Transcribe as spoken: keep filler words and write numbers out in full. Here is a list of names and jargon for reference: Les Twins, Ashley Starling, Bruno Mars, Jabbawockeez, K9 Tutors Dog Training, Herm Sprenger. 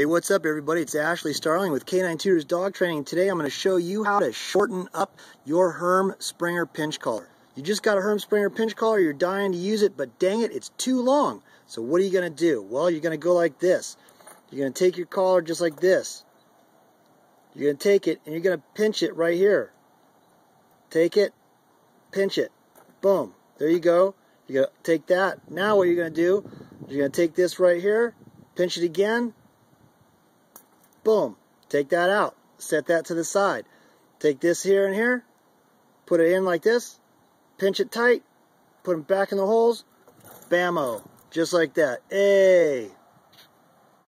Hey, what's up everybody? It's Ashley Starling with K nine Tutors Dog Training. Today I'm going to show you how to shorten up your Herm Sprenger pinch collar. You just got a Herm Sprenger pinch collar, you're dying to use it, but dang it, it's too long. So what are you going to do? Well, you're going to go like this. You're going to take your collar just like this. You're going to take it and you're going to pinch it right here. Take it, pinch it. Boom. There you go. You're going to take that. Now what you're going to do, you're going to take this right here, pinch it again. Boom, take that out, set that to the side. Take this here and here, put it in like this, pinch it tight, put them back in the holes, bammo, just like that. Hey!